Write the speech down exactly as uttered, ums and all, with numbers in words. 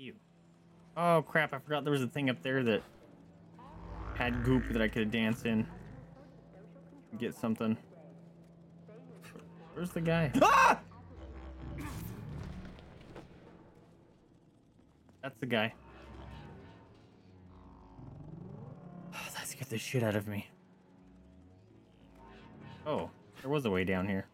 Ew. Oh crap, I forgot there was a thing up there that had goop that I could have danced in. Get something. Where's the guy? Ah! That's the guy. Oh, that scared the shit out of me. Oh, there was a way down here.